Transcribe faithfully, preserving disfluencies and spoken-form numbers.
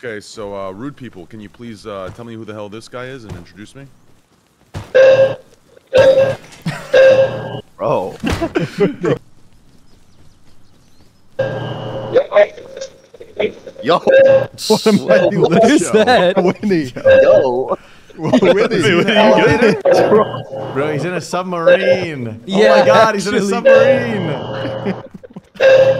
Okay, so uh, rude people, can you please uh, tell me who the hell this guy is and introduce me? Bro. Yo. What, am I what is show? that? Winnie. Yo. Winnie. Bro, he's in a submarine. Yeah, oh my god, he's actually. in a submarine.